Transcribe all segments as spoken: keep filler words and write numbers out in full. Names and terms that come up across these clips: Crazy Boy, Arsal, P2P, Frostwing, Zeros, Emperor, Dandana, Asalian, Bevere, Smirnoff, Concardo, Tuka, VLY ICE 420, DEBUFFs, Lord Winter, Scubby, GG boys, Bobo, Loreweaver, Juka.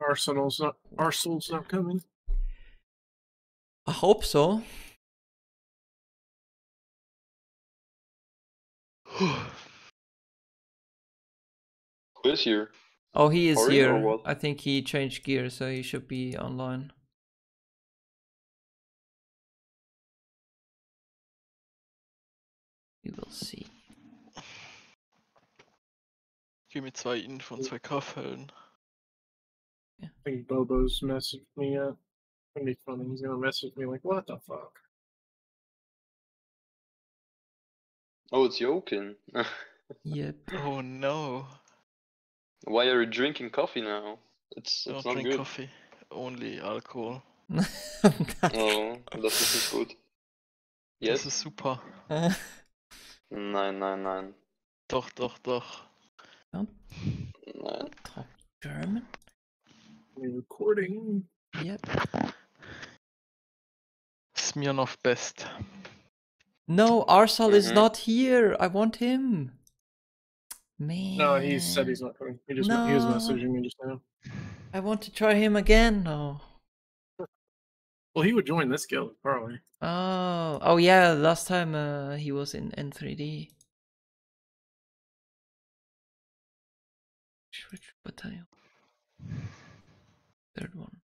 Arsenal's not Arsal's not coming. I hope so. Who is here? Oh, he is Are here. I think he changed gear, so he should be online. We will see. Ich gehe mit zwei Info und zwei K-Fällen. Yeah. I think Bobo's messaged me up. It's gonna be funny. He's gonna message me like, what the fuck? Oh, it's Jokin. Yep. Oh no. Why are you drinking coffee now? It's, it's not drink good. Coffee. Only alcohol. Oh, das ist nicht gut. Yes. Das ist super. Nein, nein, nein. Doch, doch, doch. Don't no. talk German. We're recording. Yep. Smirnoff best. No, Arsal mm-hmm. is not here. I want him. Man. No, he said he's not coming. He just no. he was messaging me just now. I want to try him again. No. Well, he would join this guild probably. Oh, oh yeah. Last time uh, he was in N three D. Which battalion? Third one.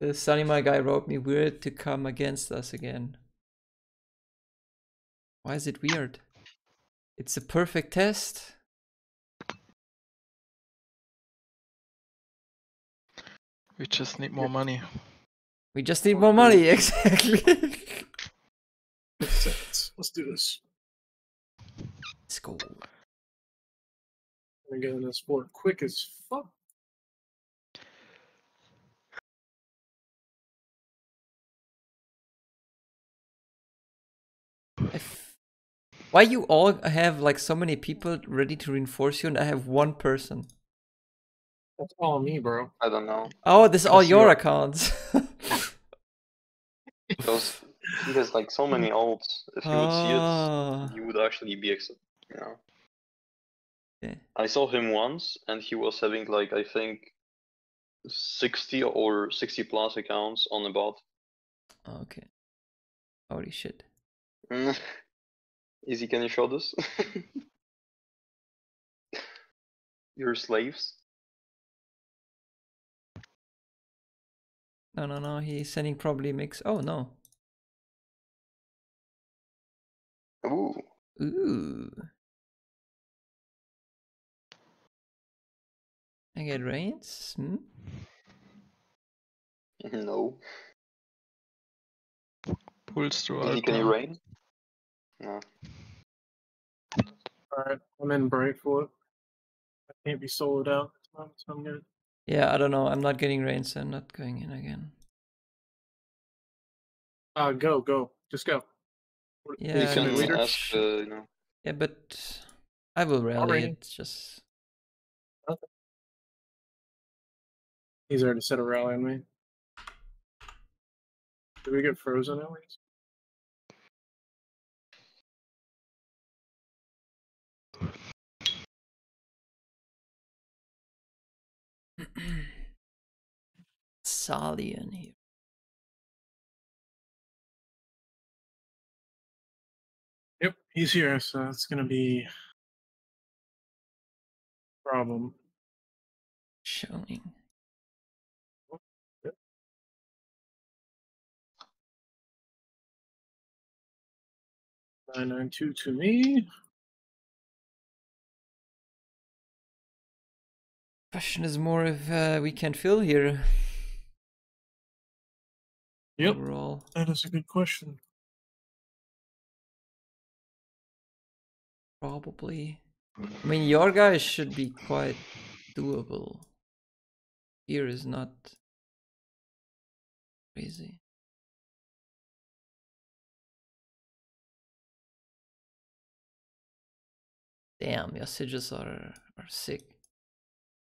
The Sunny My guy wrote me, weird to come against us again. Why is it weird? It's a perfect test. We just need more money. We just need more money, exactly. Let's do this. Let's go. I'm getting this board quick as fuck. If... Why you all have like so many people ready to reinforce you and I have one person? That's all me, bro. I don't know. Oh, this is all your accounts. Because there's like so many alts. If you oh. would see it, you would actually be excited, you know. Yeah. I saw him once and he was having like, I think, sixty or sixty plus accounts on the bot. Okay. Holy shit. Easy, can you show this? You're slaves? No, no, no, he's sending probably mix. Oh, no. Ooh. Ooh. I get rains? Hmm? No. Pulls through our. Can you rain? No. Alright, I'm in break for it. I can't be sold out, so I'm good. Yeah, I don't know. I'm not getting rain, so I'm not going in again. Uh, go, go. Just go. Yeah, you can leader. Ask, uh, you know. Yeah, but I will rally it. Just... Okay. He's already set a rally on me. Did we get frozen at least? Asalian here. Yep, he's here, so it's gonna be a problem. Showing. Yep. nine nine two to me. Question is more if uh, we can fill here. Yep, overall. That is a good question. Probably. I mean, your guys should be quite doable. Here is not crazy. Damn, your Sidges are, are sick.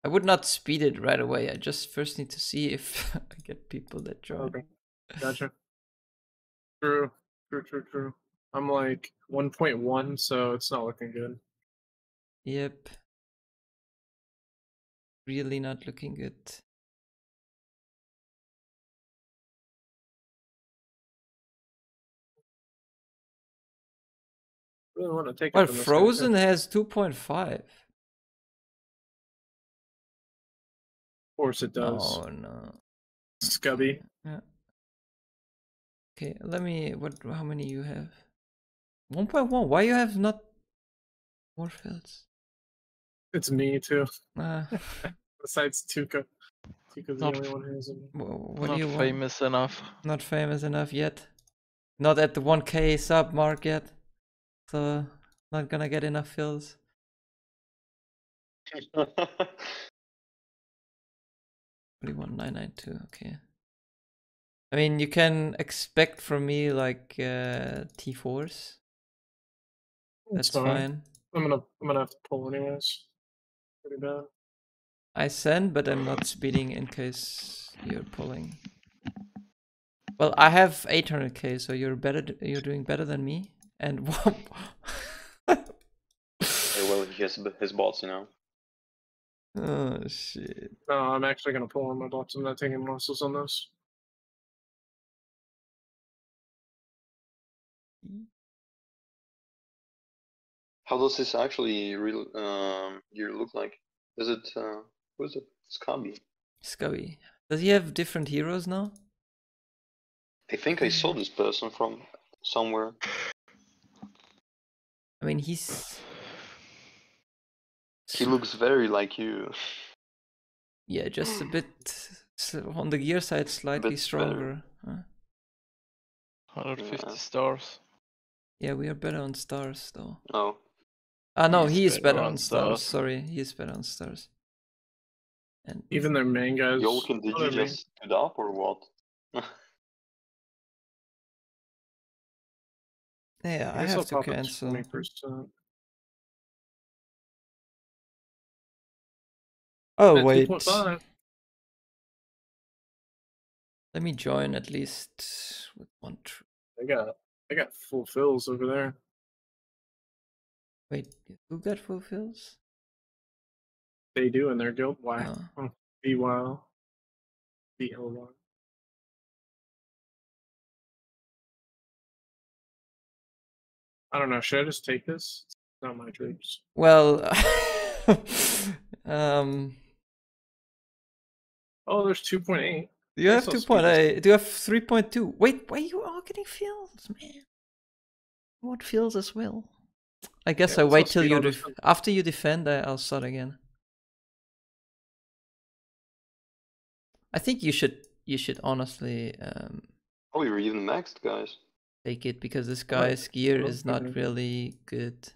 I would not speed it right away. I just first need to see if I get people that join. Okay. Gotcha. True, true, true, true. I'm like one point one, so it's not looking good. Yep. Really not looking good. Really want to take well, Frozen has two point five. Of course it does. Oh no. Scubby. Yeah. Okay, let me. What? How many you have? one point one. Why you have not more fields? It's me too. Uh, Besides Tuka, Tuka's the only one who isn't. Not do you famous want? Enough. Not famous enough yet. Not at the one K sub mark yet. So not gonna get enough fills. three one nine nine two. Okay. I mean, you can expect from me like uh, T fours. That's fine. fine. I'm gonna, I'm gonna have to pull anyways. Pretty bad. I send, but I'm not speeding in case you're pulling. Well, I have eight hundred K, so you're better. You're doing better than me. And whoop. Hey, well, he has his bots, you know. Oh shit. No, I'm actually gonna pull on my bots. I'm not taking losses on this. How does this actually real um gear look like? Is it uh who is it? Scubby. Scubby. Does he have different heroes now? I think I saw this person from somewhere. I mean he's He looks very like you. Yeah, just a bit on the gear side slightly stronger. Huh? one hundred fifty yeah. Stars. Yeah, we are better on stars though. Oh. Ah no, he is better, better on stars. stars. Sorry, he is better on stars. And even their main guys. Yo, can did you just stood up or what? Yeah, I, I have to cancel. Oh at wait. two point five. Let me join at least with one true. I got I got full fills over there. Wait, who got full fills? They do in their guild. Why? Oh. V L Y. V L Y. I don't know. Should I just take this? It's not my dreams. Well, um. Oh, there's two point eight. Do you have two point eight? Do you have three point two? Wait, why you all getting fields, man? What fields as well? I guess yeah, I wait till you def after you defend. I I'll start again. I think you should you should honestly. Um, oh, we were even maxed, guys. Take it because this guy's gear oh, is not really good.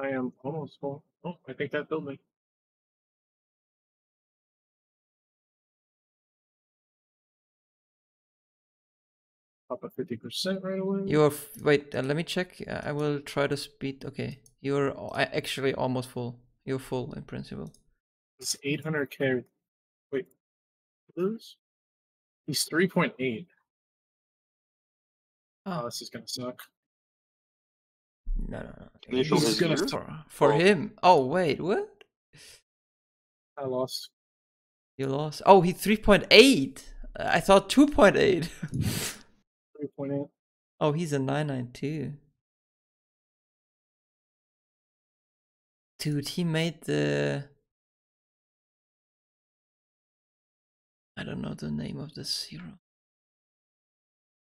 I am almost full. Oh, I think that built me. Up at fifty percent right away. You're wait. Uh, let me check. I will try to speed. Okay, you're actually almost full. You're full in principle. It's eight hundred K. Wait, lose? He's three point eight. Oh. oh, this is gonna suck. No, no, no. This is gonna for, for oh. him. Oh wait, what? I lost. You lost. Oh, he three point eight. I thought two point eight. three point eight. Oh, he's a nine nine two. Dude, he made the... I don't know the name of this hero.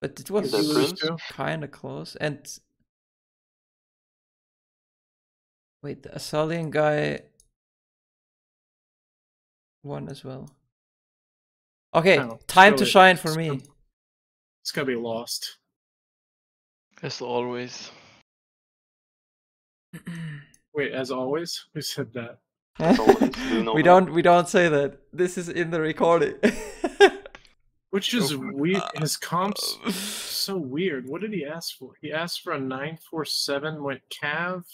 But it was kind of close. And... Wait, the Asalian guy... won as well. Okay, oh, time to shine for me. It's gonna be lost. As always. Wait, as always? Who said that? As always, you know we don't we don't say that. This is in the recording. Which is weird. His comp's so weird. What did he ask for? He asked for a nine four seven, went Cav.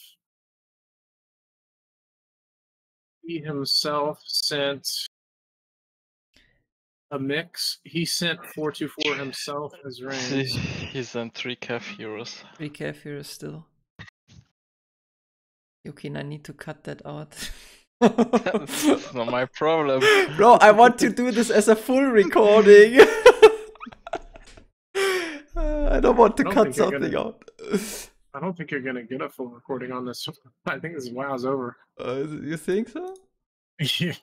He himself sent a mix. He sent four two four himself as range. He sent three calf heroes. Three calf heroes still. Yukin, I need to cut that out. That's not my problem. Bro, I want to do this as a full recording. uh, I don't want to don't cut something gonna... out. I don't think you're going to get a full recording on this. I think this WoW's over. Uh, you think so? Yeah.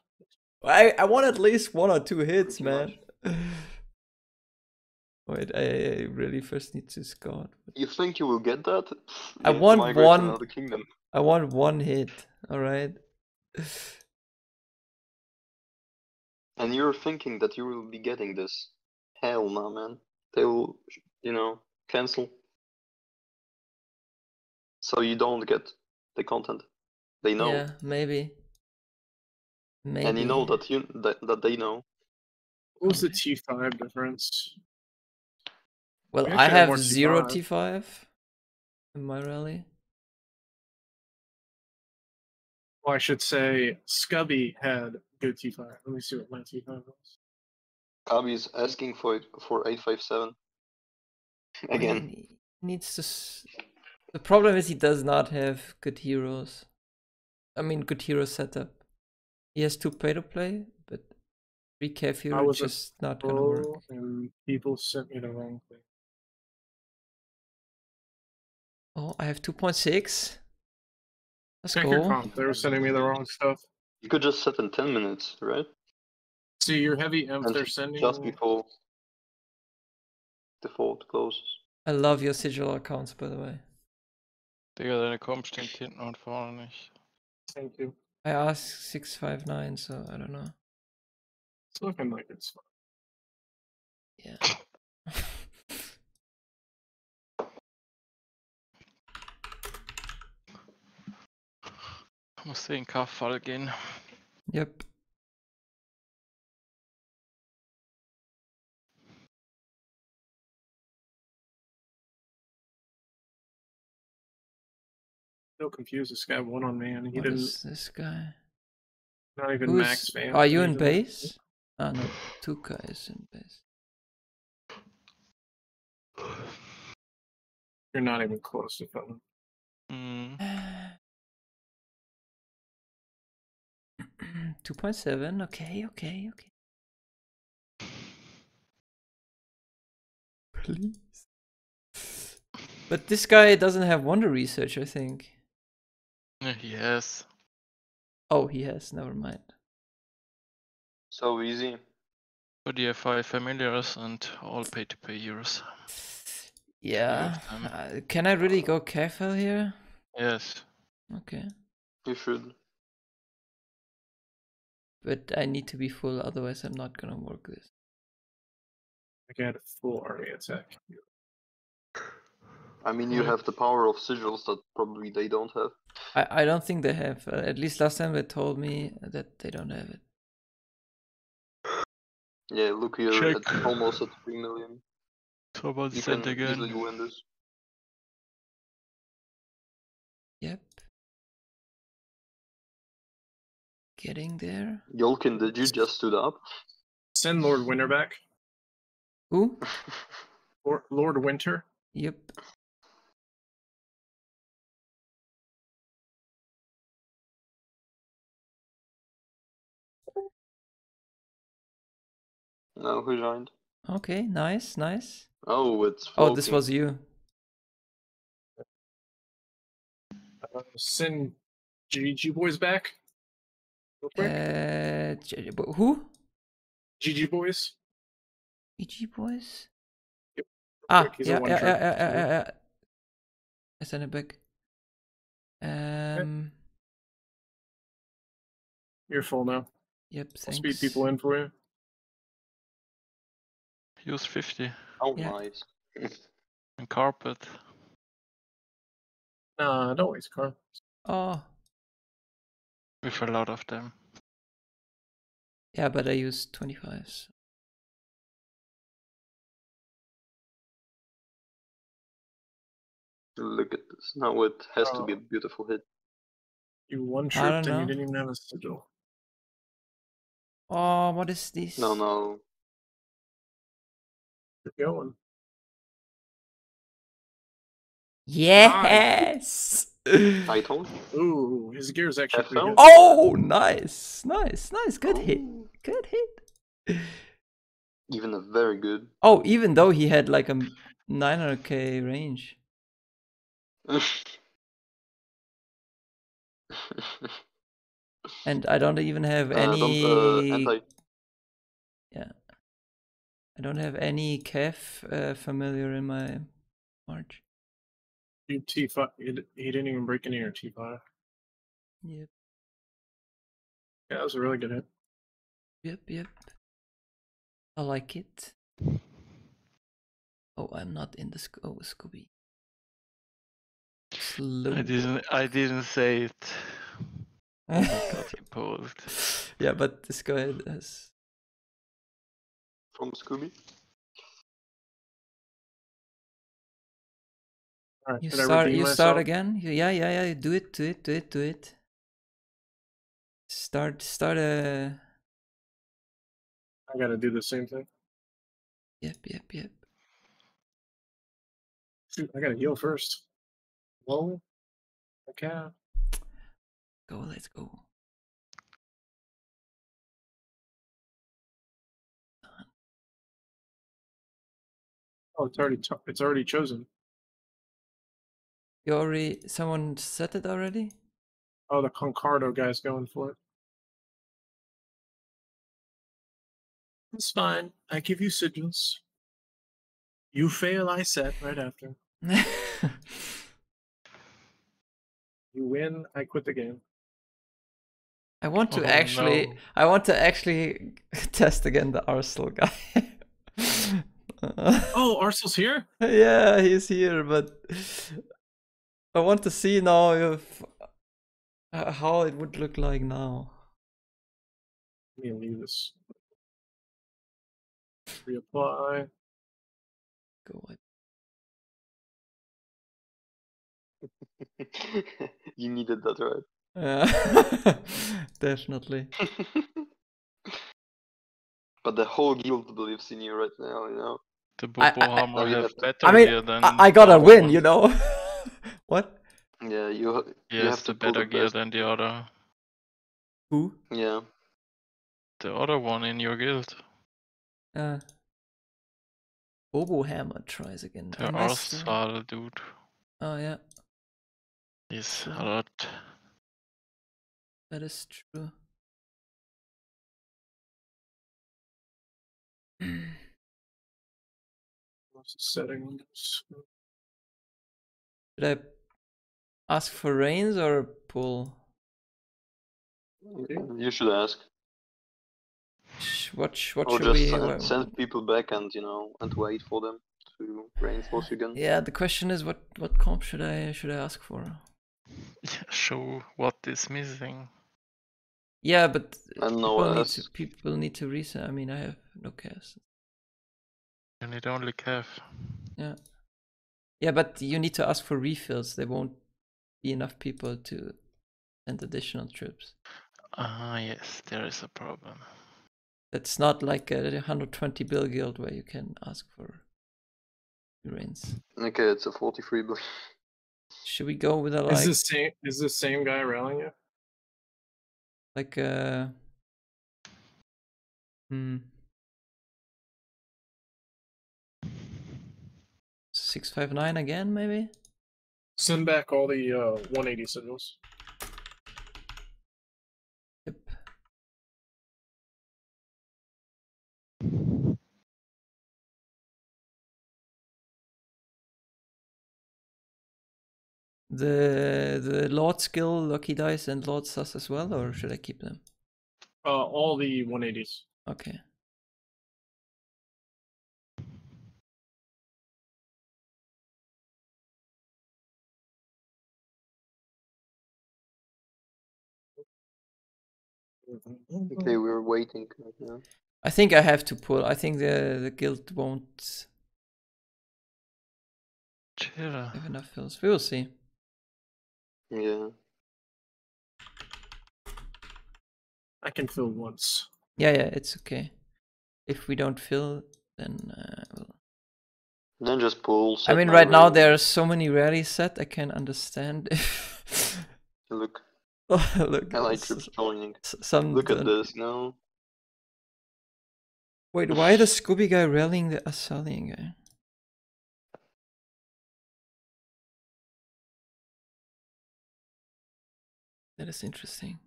I, I want at least one or two hits, man. Wait, I, I really first need to scout. You think you will get that? You I want one. I want one hit. All right. And you're thinking that you will be getting this? Hell no, man. They will, you know, cancel. So you don't get the content. They know. Yeah, maybe. Maybe. And you know that you that, that they know. What was the T five difference? Well, we I have, have zero T five in my rally. Well, I should say Scubby had good T five. Let me see what my T five was. Scubby's asking for it for eight five seven. Again, he needs to. S the problem is he does not have good heroes. I mean, good hero setup. He has two pay to play, but be careful, it's just not gonna work. And people sent me the wrong thing. Oh, I have two point six. Let's Check go. Your comp. They were sending me the wrong stuff. You could just set in ten minutes, right? See, your heavy imps are sending just before default closes. I love your sigil accounts, by the way. Digga, deine Comp stinkt hinten und vorne nicht. Thank you. I asked six five nine, so I don't know. It's looking like it's fine. Yeah. Ich muss den K-Fall gehen. Yep. So confused, this guy won on me and he what didn't. Is this guy? Not even Who's... max fan. Are you in base? Ah no, Tuka is in base. You're not even close to coming. Mm. two point seven, okay, okay, okay. Please. But this guy doesn't have Wonder Research, I think. He has. Oh, he has. Never mind. So easy. But you have five familiars and all pay-to-pay euros. Yeah. Uh, can I really go careful here? Yes. Okay. You should. But I need to be full, otherwise I'm not gonna work this. I got a full army attack. I mean, you have the power of sigils that probably they don't have. I, I don't think they have. Uh, at least last time they told me that they don't have it. Yeah, look, you're at, almost at three million. So about you can again. Easily win this. Yep. Getting there. Yolkin, did you just stood up? Send Lord Winter back. Who? Or Lord Winter. Yep. No, who joined? Okay, nice, nice. Oh, it's floating. Oh, this was you. Uh, send G G boys back. Uh, who? G G boys. G G boys. Yep. Ah, yeah, yeah, yeah, yeah, yeah, yeah. I sent it back. Um. You're full now. Yep. Thanks. I'll speed people in for you. Use fifty. Oh, yeah. Nice. And carpet. Nah, don't waste carpet. Oh. With a lot of them. Yeah, but I use twenty-fives. Look at this. Now it has oh. to be a beautiful hit. You one shot and know. You didn't even have a schedule. Oh, what is this? No, no. Keep going. Yes. Nice. Title. Ooh, his gear is actually pretty good. Oh, nice, nice, nice. Good oh. hit. Good hit. Even a very good. Oh, even though he had like a nine hundred K range. And I don't even have any. Uh, uh, yeah, I don't have any Kef uh, familiar in my march. You T five. He didn't even break into your T five. Yep. Yeah, that was a really good hit. Yep, yep. I like it. Oh, I'm not in the sc oh Scooby. Slow. I didn't. I didn't say it. I got imposed. Yeah, but this guy has. From Scooby. Right, you start. You myself? Start again. Yeah, yeah, yeah. Do it. Do it. Do it. Do it. Start. Start a. I gotta do the same thing. Yep. Yep. Yep. Shoot! I gotta heal first. Whoa. Okay. Go, let's go. Oh, it's already it's already chosen. You already someone set it already? Oh, the Concardo guy's going for it. It's fine. I give you sigils. You fail, I set right after. You win, I quit the game. I want to oh, actually, no. I want to actually test again the Arsal guy. uh, oh, Arsal's here? Yeah, he's here, but I want to see now if uh, how it would look like now. Let me leave this. Reapply. Go ahead. You needed that, right? Yeah, definitely. But the whole guild believes in you right now, you know. The Bobo Hammer has better I mean, gear than. I, I gotta win, you know. What? Yeah, you. He you has have the better the gear best. Than the other. Who? Yeah. The other one in your guild. Uh. Bobo Hammer tries again. The Arsal dude. Oh yeah. He's a lot. That is true. What's the setting on this? Should I ask for reins or pull? You should ask. What, what or should we... Or just send people back and, you know, and wait for them to reinforce again. Yeah, the question is what, what comp should I should I ask for? Yeah, show what is missing. Yeah, but people, no need to, people need to reset. I mean, I have no cast. You need only calf. Yeah. Yeah, but you need to ask for refills. There won't be enough people to send additional trips. Ah, uh, yes, there is a problem. It's not like a one hundred twenty bill guild where you can ask for rains. Okay, it's a forty-three bill. Should we go with a like? Is this same? Is this same guy rallying you? Like uh. Hmm. Six five nine again, maybe. Send back all the uh, one eighty signals. Yep. The the Lord skill, lucky dice, and Lord sus as well, or should I keep them? Uh, all the one eighties. Okay. Okay, we're waiting. Yeah. I think I have to pull. I think the the guild won't yeah. have enough fills. We will see. Yeah. I can fill once. Yeah, yeah, it's okay. If we don't fill, then uh, we'll Then just pull. I mean, right now there are so many rarity set. I can't understand. Look. Oh, look. L I trips joining. Some look at this now. Wait, why the Scubby guy rallying the Asalian guy? That is interesting.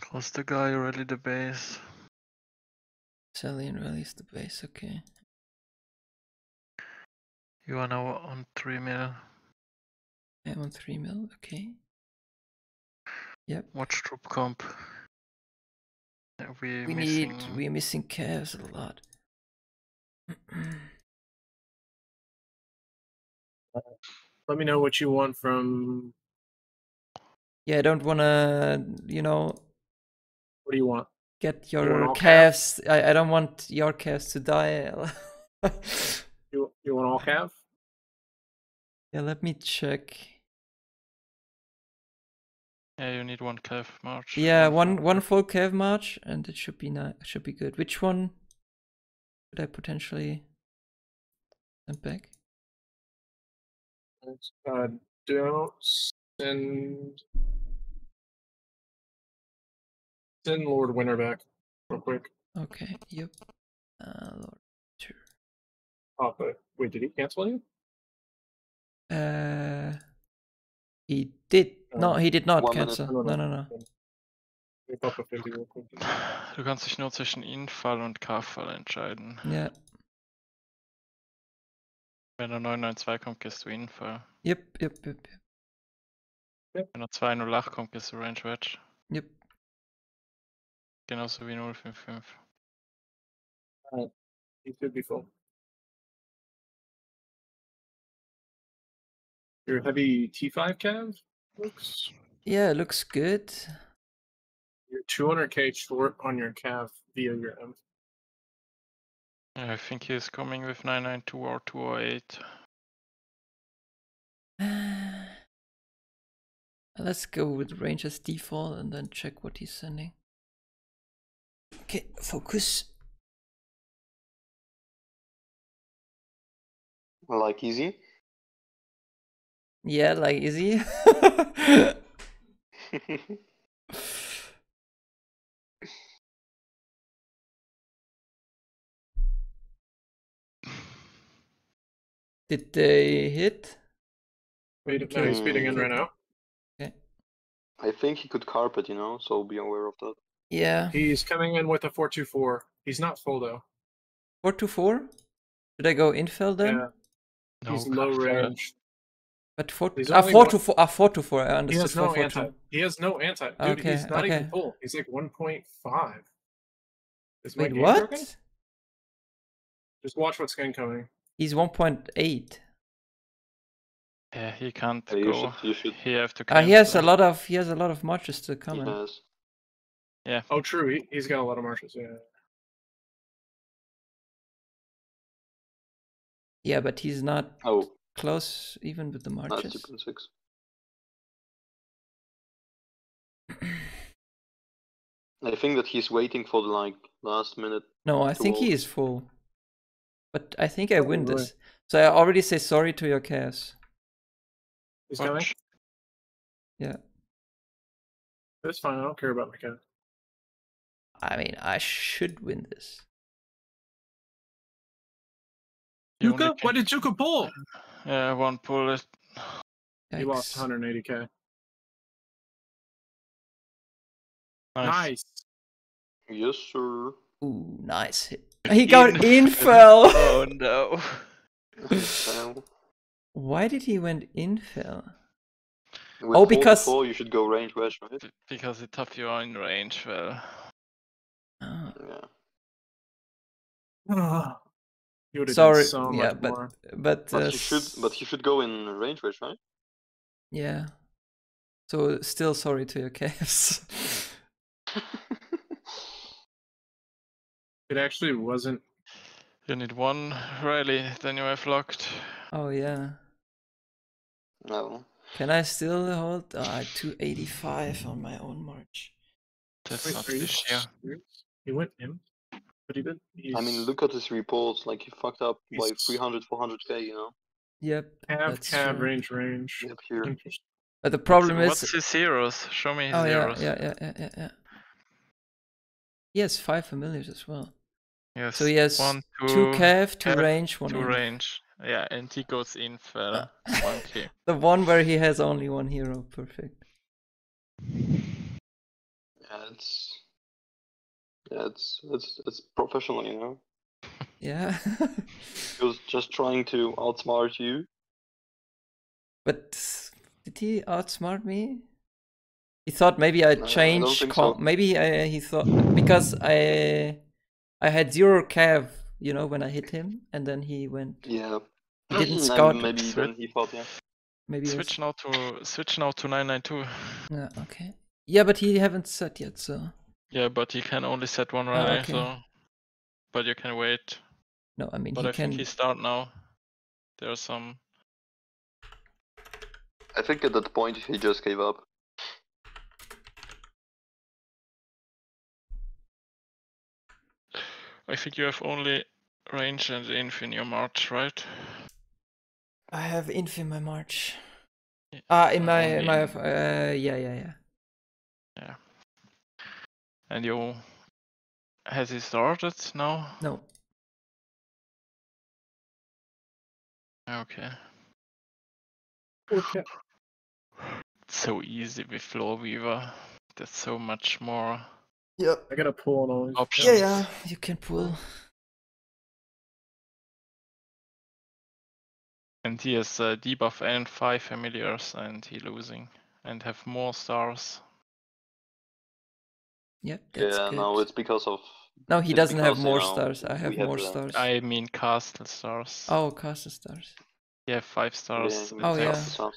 Cause the guy rallied the base. Asalian rallies the base, okay. You are now on three mil. I'm on three mil, okay. Yep. Watch troop comp. We're we missing... need. We're missing calves a lot. Let me know what you want from. Yeah, I don't wanna. You know. What do you want? Get your you want calves. calves. I I don't want your calves to die. you you want all calves? Yeah, let me check. Yeah, you need one calf march. Yeah, one one full calf march, and it should be nice. Should be good. Which one could I potentially send back? Uh, don't send send Lord Winter back real quick. Okay. Yep. Uh, Lord Winter. Oh, but wait, did he cancel you? Uh. He did. No, he did not cancel. No, no, no. Du kannst dich nur zwischen Infall und K-Fall entscheiden. Ja. Yeah. Wenn er neun neun zwei kommt, gehst du Infall. Yep, yep, yep, yep. Wenn er zwei null acht kommt, gehst du Range Wedge. Yep. Genauso wie null fünf fünf. Alright. He should be full. Your heavy T five calves looks. Yeah, it looks good. You're two hundred K short on your calf via your M. I think he's coming with nine ninety-two or two oh eight. Let's go with range as default and then check what he's sending. Okay, focus. Like easy. Yeah, like easy. Did they hit? Wait, okay. No, he's speeding in right now. Okay. I think he could carpet, you know, so be aware of that. Yeah. He's coming in with a four two four. He's not full though. four two four? Should I go infill then? Yeah. No, he's low range. But four, ah, four to four, ah, four to four. I understood. He has no four, four anti. Two. He has no anti. Dude, okay, he's not okay. even full. He's like one point five. Is Wait, my what? Broken? Just watch what's incoming. He's one point eight. Yeah, he can't yeah, you go. Should, you should. He have to. Ah, he has so. a lot of. He has a lot of marches to come. He does. Yeah. Oh, true. He, he's got a lot of marches. Yeah. Yeah, but he's not. Oh. Close even with the marches. I think that he's waiting for the like last minute. No, I think he is full. But I think I win this. So I already say sorry to your chaos. He's coming? Yeah. That's fine, I don't care about my chaos. I mean, I should win this. Juka? Why did Juka pull? Yeah, one pull it. He lost one hundred eighty K. Nice. nice. Yes, sir. Ooh, nice hit. He got infell. Oh, no. Why did he went infell? With oh, because... four, you should go range wedge, right? Because it's tough you are in range, well. Oh. Yeah. Sorry, so yeah, but more. but but uh, he should but he should go in range wedge, right? Yeah. So still sorry to your calves. It actually wasn't. You need one rally, then you have locked. Oh yeah. No. Can I still hold? Ah, oh, two eighty-five on my own march. That's Wait, not this year. You went in. pretty good. He's... I mean, look at his reports. Like, he fucked up He's... by three hundred, four hundred K, you know? Yep. Cab, cab, true. range, range. Yep, here. But the problem What's is... What's his zeros? Show me his oh, zeros. Yeah, yeah, yeah, yeah, yeah. He has five familiars as well. Yes. So he has one, two, two calf, two calf, range, one... Two one. range. Yeah, and he goes in for uh, one K. The one where he has only one hero. Perfect. Yeah, it's... Yeah, it's, it's, it's professional, you know? Yeah. He was just trying to outsmart you. But... Did he outsmart me? He thought maybe I'd no, change... I don't think so. Maybe I, he thought... Because I... I had zero cav, you know, when I hit him, and then he went. Yeah. He didn't scout. Maybe when he fought, yeah. Maybe switch was... now to switch now to nine nine two. Yeah. Okay. Yeah, but he haven't set yet, so. Yeah, but he can only set one right. Oh, okay. So. But you can wait. No, I mean. But he I can... think he start now. There are some. I think at that point he just gave up. I think you have only range and inf in your march, right? I have inf in my march. Yeah. Ah, in my, in my, uh, yeah, yeah, yeah. Yeah. And you, has he started now? No. Okay. Okay. It's so easy with Loreweaver. There's so much more. Yep. I gotta pull on all these options. Yeah, yeah, you can pull. And he has uh, debuff and five familiars, and he losing, and have more stars. Yep, that's Yeah, good. no, it's because of... No, he doesn't have more stars, I have more stars. I mean castle stars. Oh, castle stars. Yeah, five stars. Yeah, oh, yeah. Stars.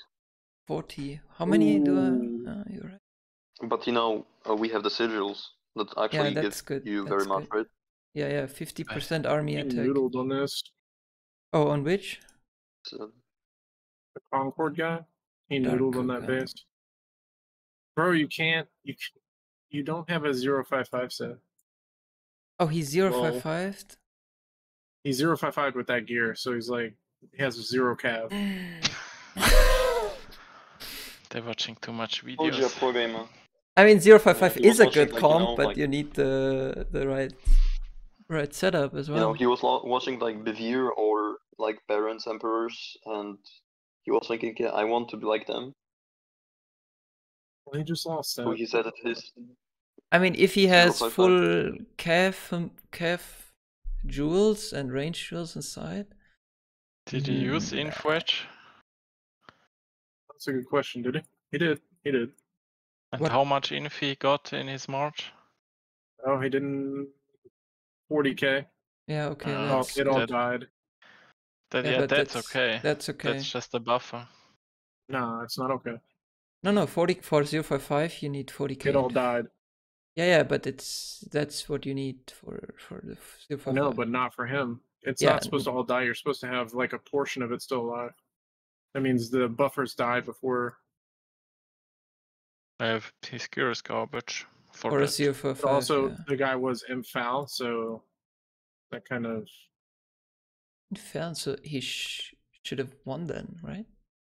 forty. How many Ooh. do I... Oh, you're right. But you know, uh, we have the sigils. That actually yeah, that's good. you that's very good. much, right? Yeah, yeah, fifty percent army attack. On this. Oh, on which? The Concord guy. He noodled on that guy. base. Bro, you can't. You you don't have a zero five five set. Oh, he's zero five five? He's zero five five with that gear, so he's like, he has a zero cav. They're watching too much videos. I mean, zero five five is a good comp, but you need the the right right setup as well. You know, he was watching like Bevere or like Baron's Emperors, and he was like, okay, I want to be like them. Well, he just lost that. So he said it his. I mean, if he has full calf calf jewels and range jewels inside. Did he use infwedge? That's a good question. Did he? He did. He did. And what? How much inf he got in his march? Oh, he didn't... forty K. Yeah, okay. Uh, that's... It all that, died. That, yeah, yeah that's, that's okay. That's okay. That's just a buffer. No, it's not okay. No, no, forty for zero five five, you need forty K. It all died. Yeah, yeah, but it's that's what you need for, for the zero five five. No, but not for him. It's yeah. not supposed to all die. You're supposed to have like a portion of it still alive. That means the buffers died before... I have his gear is garbage. For or a zero four five, but also, yeah. the guy was M F A L, so that kind of... M F A L, so he sh should have won then, right?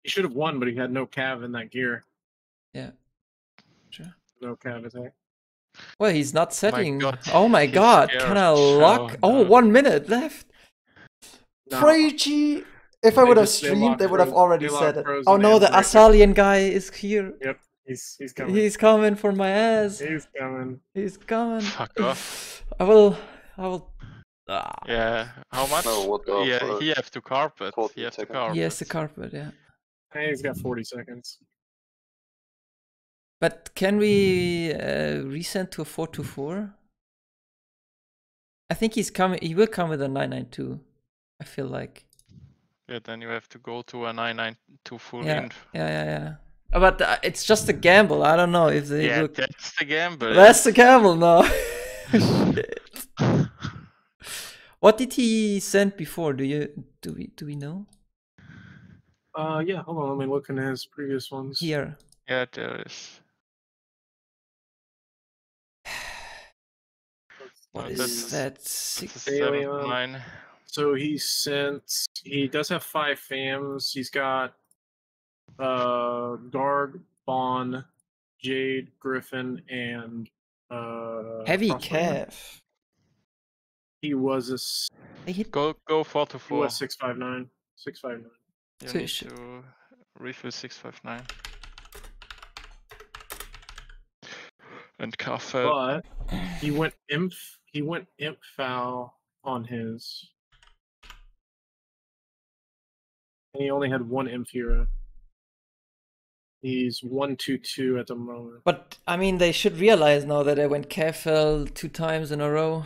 He should have won, but he had no cav in that gear. Yeah. Sure. No cav attack. Well, he's not setting. My oh my god, god. can I lock? Show, oh, no. one minute left. No. Fraichi! If I would have streamed, they would have already said it. Oh no, the Asalian guy is here. Yep. He's, he's coming. He's coming for my ass. He's coming. He's coming. Fuck off. I will. I will. Ah. Yeah. How much? No, what the yeah, fuck? He has to carpet. He has to carpet. He has to carpet, yeah. Hey, he's got forty seconds. But can we uh, resend to a four two four? I think he's coming. He will come with a nine nine two. I feel like. Yeah, then you have to go to a nine nine two full yeah. end. Yeah, yeah, yeah. But uh, it's just a gamble. I don't know if they. Yeah, look... that's the gamble. That's the gamble now. What did he send before? Do you do we do we know? Uh, yeah. Hold on. Let me look in his previous ones. Here. Yeah, there is. What uh, is that? Six alien. Nine. So he sent. He does have five fams. He's got uh, Guard, Bon, Jade, Griffin, and uh, Heavy Calf. He was a. Hit... Go go four to four. He was six five nine. Six five nine. You so need should... to refill six five nine. And Carfell. But he went imp. He went imp foul on his. And he only had one imp hero. He's one two two at the moment. But I mean, they should realize now that I went Carfell two times in a row.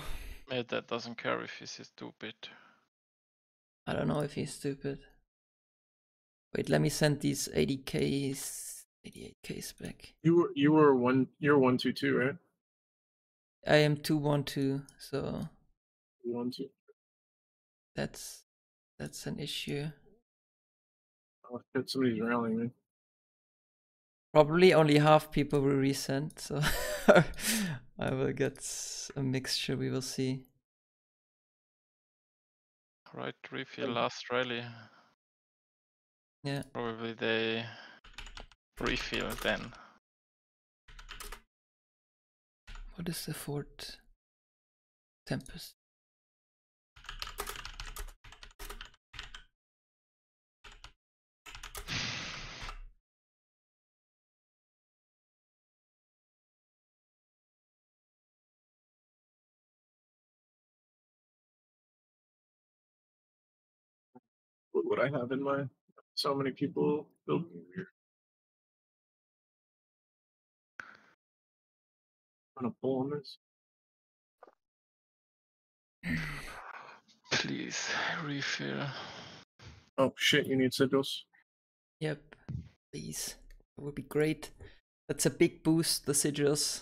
Yeah, that doesn't care if he's stupid. I don't know if he's stupid. Wait, let me send these eighty Ks, eighty-eight Ks back. You were, you were one, you're one two two, right? I am two one two, so one two. That's that's an issue. Oh shit! Somebody's rallying me. Probably only half people will resend, so I will get a mixture. We will see. Right, refill last rally. Yeah. Probably they refill then. What is the fort? Tempest. What would I have in mind? So many people building here. I'm gonna pull on this. Please refill. Oh shit! You need sigils. Yep. Please, that would be great. That's a big boost. The sigils.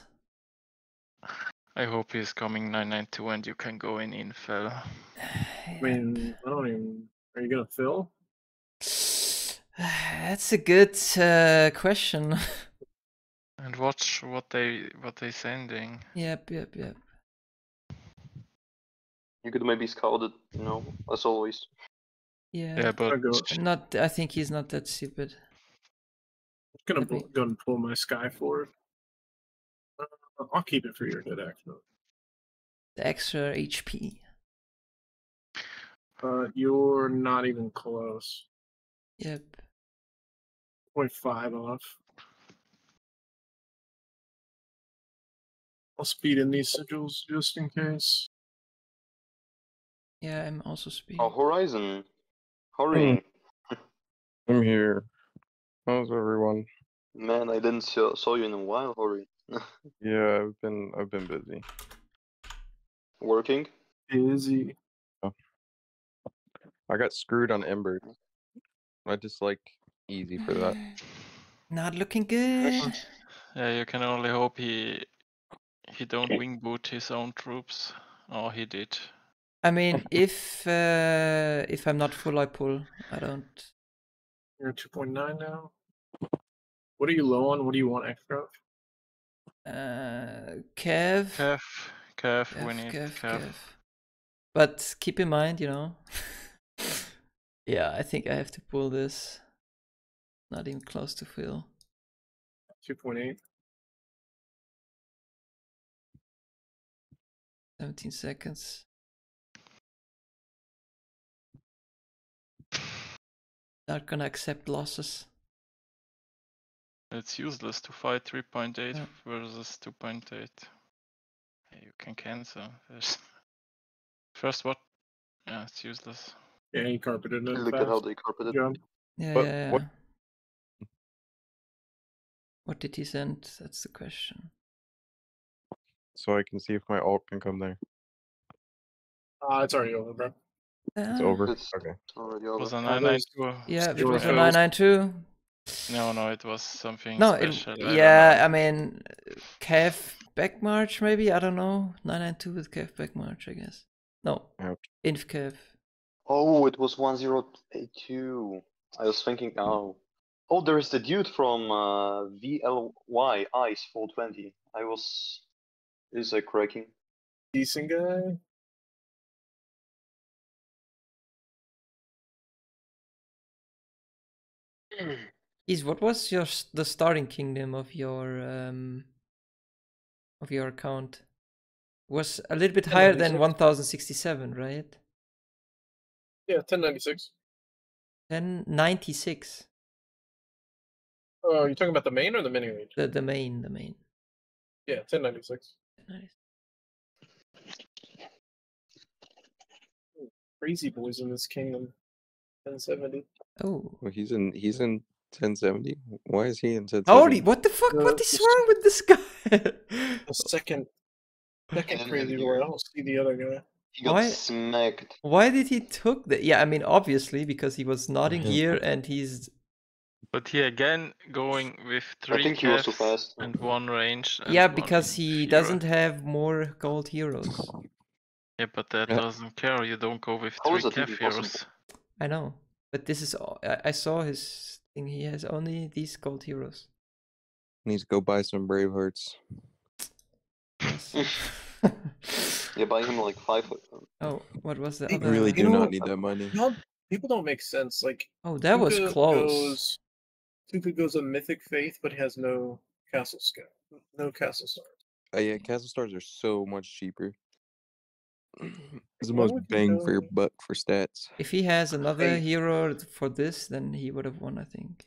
I hope he's coming nine ninety-two and you can go in infill. I mean, I don't even. Are you gonna fill? That's a good uh, question. And watch what they what they sending. Yep, yep, yep. You could maybe scout it, you know, as always. Yeah. Yeah, but not. I think he's not that stupid. I'm gonna pull, go and pull my sky for it. Uh, I'll keep it for your good actually. The extra H P. Uh, you're not even close. Yep. point five off. I'll speed in these sigils just in case. Yeah, I'm also speeding. Oh, Horizon! Hurry! Mm. I'm here. How's everyone? Man, I didn't saw, saw you in a while, Hurry. Yeah, I've been I've been busy. Working? Busy. Oh. I got screwed on Ember. I just like easy for that. Not looking good. Yeah, you can only hope he he don't wing boot his own troops, or oh, he did. I mean, if uh, if I'm not full, I pull. I don't. You're two point nine now. What are you low on? What do you want extra? Uh, Kev. Kev. Kev. Kev we need Kev, Kev. Kev. But keep in mind, you know. Yeah, I think I have to pull this. Not even close to fill. two point eight. seventeen seconds. Not gonna accept losses. It's useless to fight three point eight yeah. versus two point eight. You can cancel. There's... First what? Yeah, it's useless. Yeah, he carpeted it. Look at how they carpeted it. Yeah, but, yeah, yeah. What? What did he send? That's the question. So I can see if my alt can come there. Uh, it's already over, bro. Uh, it's over? It's okay. Already over. It was a nine ninety-two. Yeah, it was a nine ninety-two. No, no, it was something no, special. It, yeah, I, I mean, Kev backmarch maybe? I don't know. nine ninety-two with Kev backmarch, I guess. No, yep. Inf Kev. Oh, it was one zero eight two. I was thinking, oh. Oh, there is the dude from uh, V L Y ICE four twenty. I was. Is that cracking? Decent guy. Is what was your the starting kingdom of your um of your account? Was a little bit higher than one thousand sixty-seven, right? Yeah, ten ninety-six. ten ninety-six. Oh, you're talking about the main or the mini range? The the main, the main. Yeah, ten ninety-six. Nice. Crazy boys in this kingdom. ten seventy. Oh, well, he's in he's in ten seventy. Why is he in ten seventy? What the fuck? Uh, what is wrong with this guy? The second, second crazy boy. I don't see the other guy. He got why, smacked. Why did he took that? Yeah, I mean, obviously because he was nodding mm-hmm. here and he's. But he again going with three I think he was so fast. And one range. And yeah, because he hero. doesn't have more gold heroes. Yeah, but that yeah. doesn't care. You don't go with How three Kef heroes. I know, but this is. All, I, I saw his thing. He has only these gold heroes. Needs to go buy some brave hearts. Yeah, buy him like five. Oh, what was that? I really do not need that money. People don't make sense. Like, oh, that Tuka was close. Goes, Tuka goes a mythic faith, but has no castle scout, no castle stars. Uh, yeah, castle stars are so much cheaper. It's the most bang know? for your buck for stats. If he has another hey. hero for this, then he would have won, I think.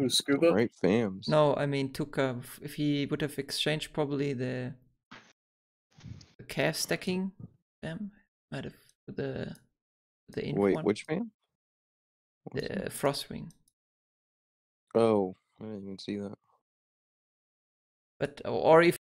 Ooh, Scuba? Right, fams. No, I mean Tuka. If he would have exchanged probably the, the calf stacking fam, might have the the Wait, one. which fam? What the uh, Frostwing. Oh, I didn't even see that. But or if